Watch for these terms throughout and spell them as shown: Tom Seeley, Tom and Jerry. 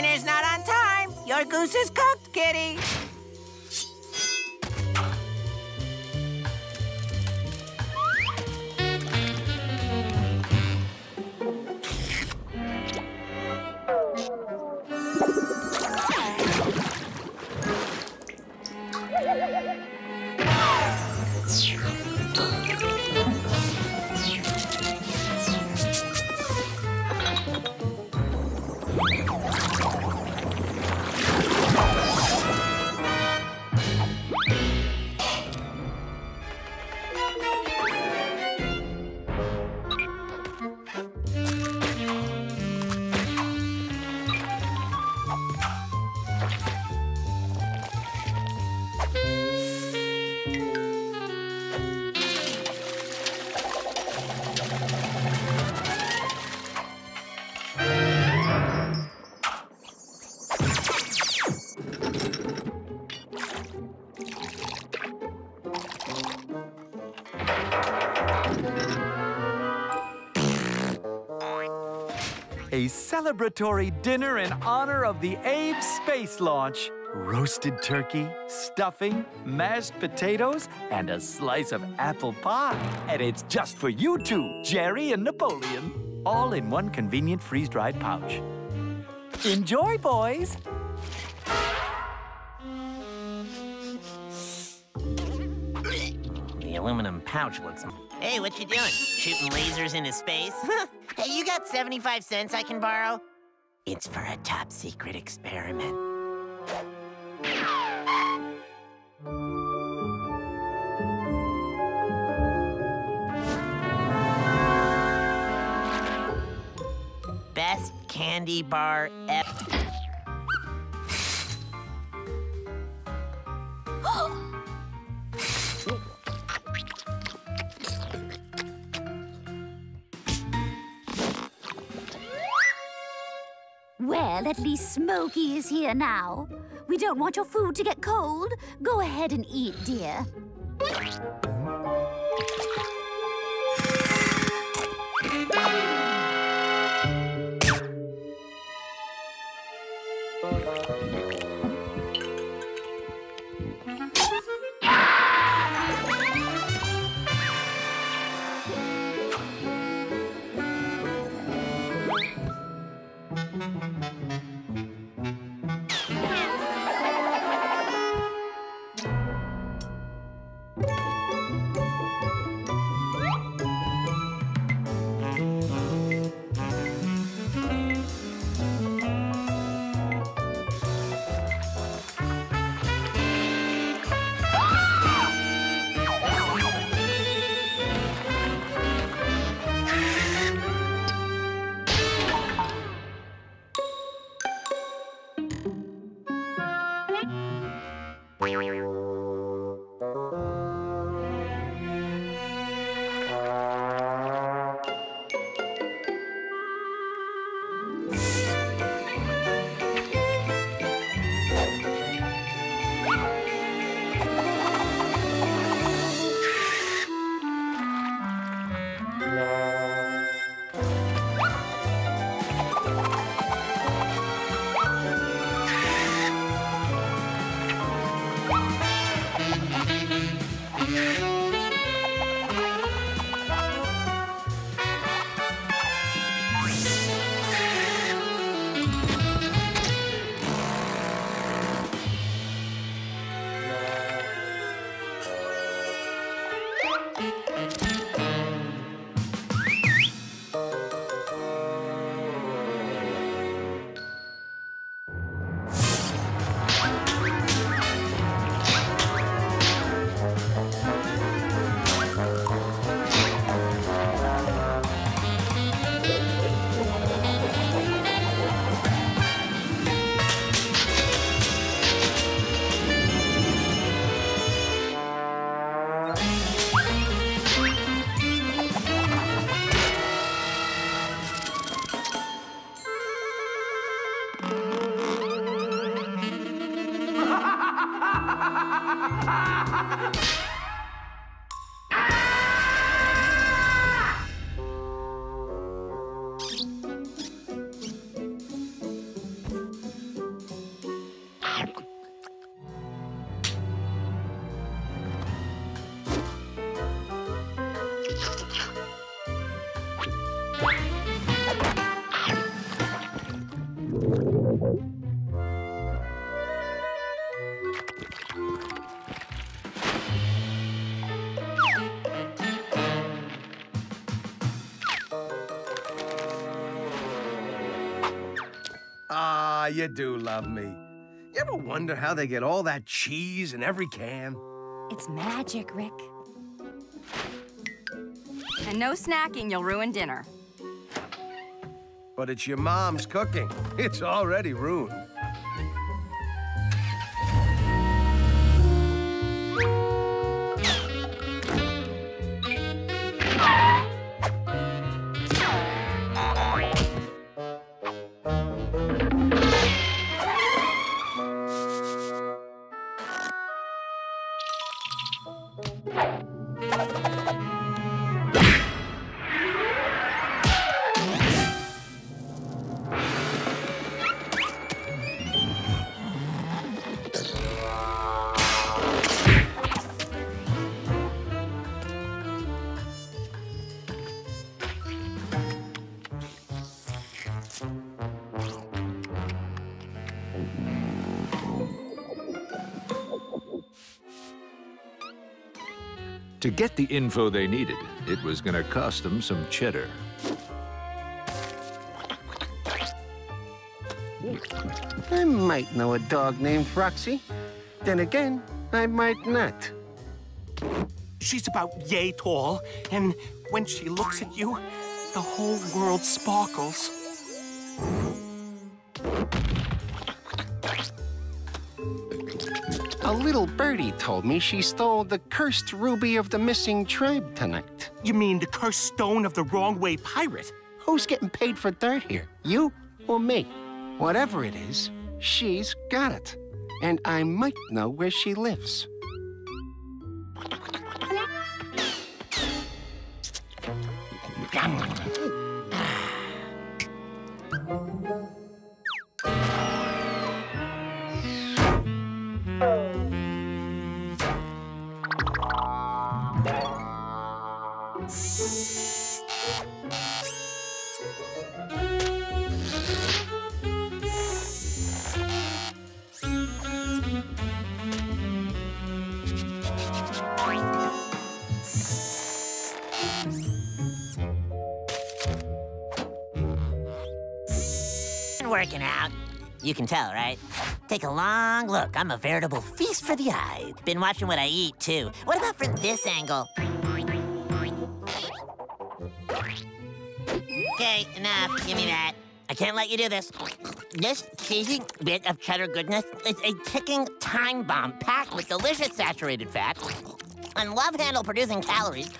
dinner's not on time. Your goose is cooked, kitty. A celebratory dinner in honor of the Abe space launch. Roasted turkey, stuffing, mashed potatoes, and a slice of apple pie. And it's just for you two, Jerry and Napoleon. All in one convenient freeze-dried pouch. Enjoy, boys! The aluminum pouch looks... Hey, what you doing? Shooting lasers into space? Hey, you got 75 cents I can borrow? It's for a top-secret experiment. Best candy bar ever. Well, at least Smokey is here now. We don't want your food to get cold. Go ahead and eat, dear. Ah, you do love me. You ever wonder how they get all that cheese in every can? It's magic, Rick. And no snacking, you'll ruin dinner. But it's your mom's cooking. It's already ruined. To get the info they needed, it was going to cost them some cheddar. I might know a dog named Roxy. Then again, I might not. She's about yay tall, and when she looks at you, the whole world sparkles. A little birdie told me she stole the cursed ruby of the missing tribe tonight. You mean the cursed stone of the wrong way pirate? Who's getting paid for dirt here, you or me? Whatever it is, she's got it. And I might know where she lives. Working out. You can tell, right? Take a long look. I'm a veritable feast for the eye. Been watching what I eat, too. What about from this angle? Okay, enough. Give me that. I can't let you do this. This cheesy bit of cheddar goodness is a ticking time bomb packed with delicious saturated fat and love handle producing calories.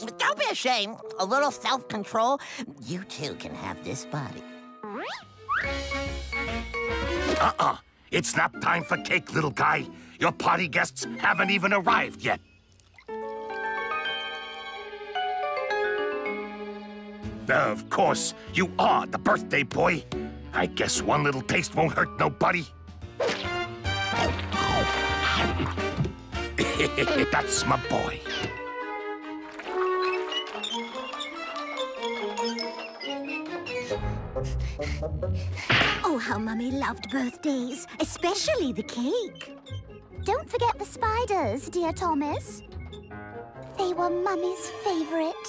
But don't be ashamed. A little self-control. You, too, can have this body. Uh-uh. It's not time for cake, little guy. Your party guests haven't even arrived yet. Of course, you are the birthday boy. I guess one little taste won't hurt nobody. That's my boy. Oh, how Mummy loved birthdays, especially the cake. Don't forget the spiders, dear Thomas. They were Mummy's favorite.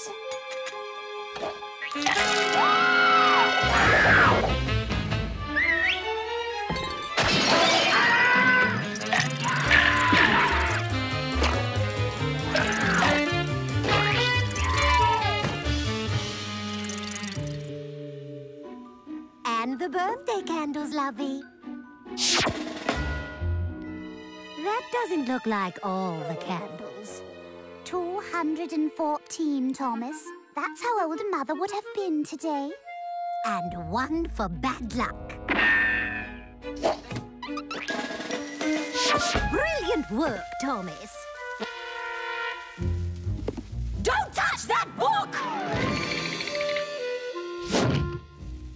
And the birthday candles, lovey. That doesn't look like all the candles. 214, Thomas. That's how old Mother would have been today. And one for bad luck. Brilliant work, Thomas. Don't touch that book!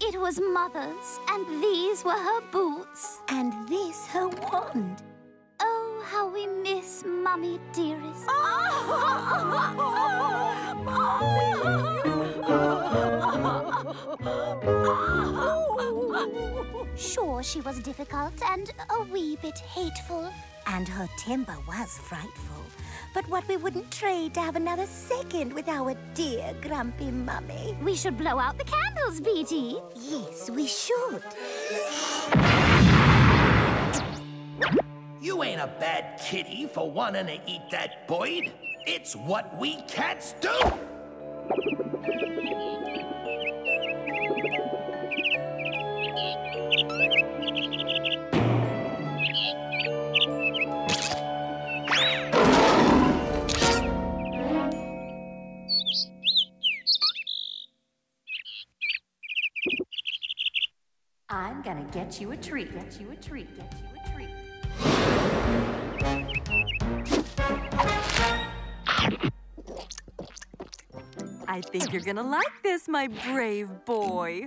It was Mother's, and these were her boots, and this her wand. Oh, how we miss Mummy, dearest. Sure, she was difficult and a wee bit hateful. And her temper was frightful. But what we wouldn't trade to have another second with our dear grumpy mummy. We should blow out the candles, BG. Yes, we should. You ain't a bad kitty for wanting to eat that, Boyd. It's what we cats do. I'm gonna get you a treat, get you a treat, get you a treat. I think you're gonna like this, my brave boy.